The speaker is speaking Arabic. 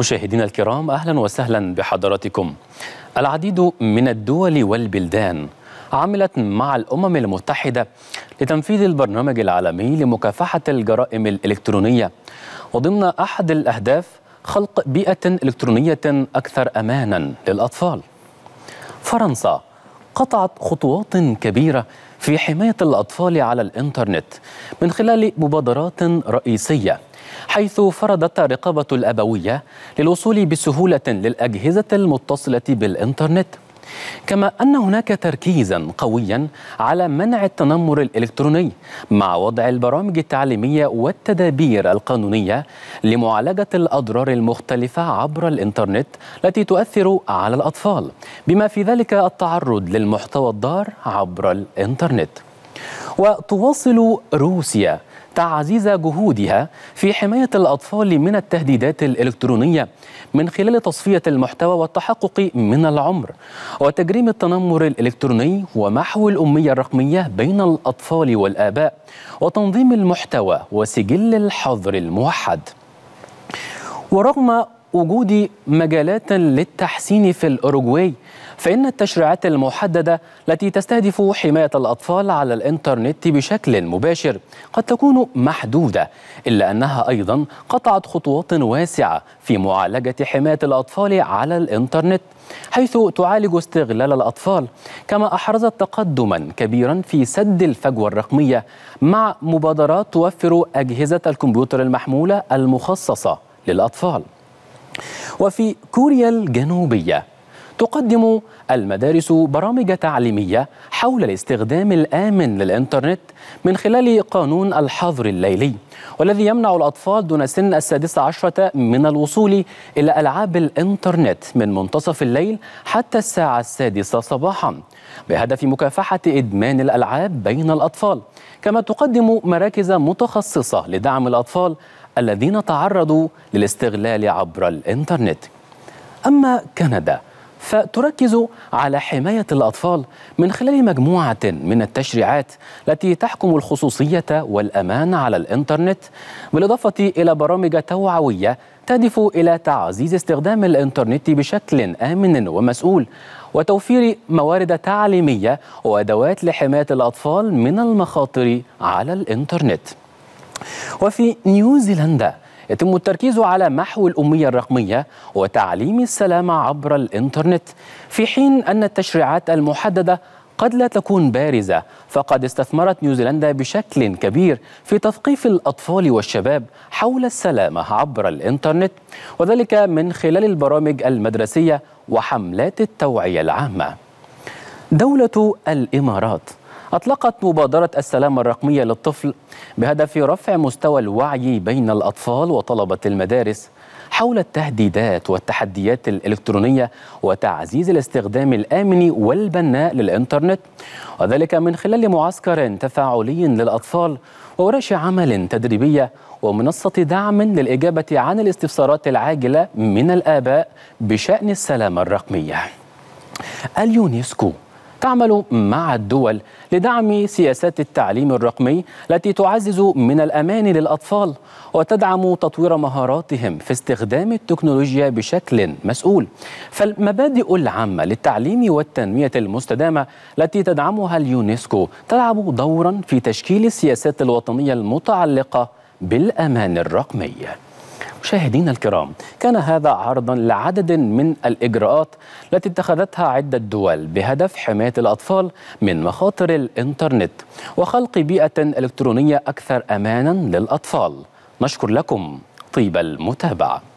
مشاهدينا الكرام، أهلا وسهلا بحضراتكم. العديد من الدول والبلدان عملت مع الأمم المتحدة لتنفيذ البرنامج العالمي لمكافحة الجرائم الإلكترونية، وضمن أحد الأهداف خلق بيئة إلكترونية أكثر أمانا للأطفال. فرنسا قطعت خطوات كبيرة في حماية الأطفال على الإنترنت من خلال مبادرات رئيسية، حيث فرضت الرقابة الأبوية للوصول بسهولة للأجهزة المتصلة بالإنترنت، كما أن هناك تركيزا قويا على منع التنمر الإلكتروني مع وضع البرامج التعليمية والتدابير القانونية لمعالجة الأضرار المختلفة عبر الإنترنت التي تؤثر على الأطفال، بما في ذلك التعرض للمحتوى الضار عبر الإنترنت. وتواصل روسيا تعزيز جهودها في حماية الأطفال من التهديدات الإلكترونية من خلال تصفية المحتوى والتحقق من العمر وتجريم التنمر الإلكتروني ومحو الأمية الرقمية بين الأطفال والآباء وتنظيم المحتوى وسجل الحظر الموحد. ورغم وجود مجالات للتحسين في الأوروغواي، فإن التشريعات المحددة التي تستهدف حماية الأطفال على الإنترنت بشكل مباشر قد تكون محدودة، إلا أنها أيضا قطعت خطوات واسعة في معالجة حماية الأطفال على الإنترنت، حيث تعالج استغلال الأطفال، كما أحرزت تقدما كبيرا في سد الفجوة الرقمية مع مبادرات توفر أجهزة الكمبيوتر المحمولة المخصصة للأطفال. وفي كوريا الجنوبية تقدم المدارس برامج تعليمية حول الاستخدام الآمن للإنترنت من خلال قانون الحظر الليلي، والذي يمنع الأطفال دون سن ال16 من الوصول إلى ألعاب الإنترنت من منتصف الليل حتى الساعة 6 صباحا، بهدف مكافحة إدمان الألعاب بين الأطفال. كما تقدم مراكز متخصصة لدعم الأطفال الذين تعرضوا للاستغلال عبر الإنترنت. أما كندا فتركز على حماية الأطفال من خلال مجموعة من التشريعات التي تحكم الخصوصية والأمان على الإنترنت، بالإضافة إلى برامج توعوية تهدف إلى تعزيز استخدام الإنترنت بشكل آمن ومسؤول وتوفير موارد تعليمية وأدوات لحماية الأطفال من المخاطر على الإنترنت. وفي نيوزيلندا يتم التركيز على محو الأمية الرقمية وتعليم السلامة عبر الإنترنت، في حين أن التشريعات المحددة قد لا تكون بارزة، فقد استثمرت نيوزيلندا بشكل كبير في تثقيف الأطفال والشباب حول السلامة عبر الإنترنت، وذلك من خلال البرامج المدرسية وحملات التوعية العامة. دولة الإمارات أطلقت مبادرة السلامة الرقمية للطفل بهدف رفع مستوى الوعي بين الأطفال وطلبة المدارس حول التهديدات والتحديات الإلكترونية وتعزيز الاستخدام الآمن والبناء للإنترنت، وذلك من خلال معسكر تفاعلي للأطفال وورش عمل تدريبية ومنصة دعم للإجابة عن الاستفسارات العاجلة من الآباء بشأن السلامة الرقمية. اليونسكو تعمل مع الدول لدعم سياسات التعليم الرقمي التي تعزز من الأمان للأطفال وتدعم تطوير مهاراتهم في استخدام التكنولوجيا بشكل مسؤول. فالمبادئ العامة للتعليم والتنمية المستدامة التي تدعمها اليونسكو تلعب دورا في تشكيل السياسات الوطنية المتعلقة بالأمان الرقمي. مشاهدينا الكرام، كان هذا عرضا لعدد من الإجراءات التي اتخذتها عدة دول بهدف حماية الأطفال من مخاطر الإنترنت وخلق بيئة إلكترونية أكثر أمانا للأطفال. نشكر لكم طيب المتابعة.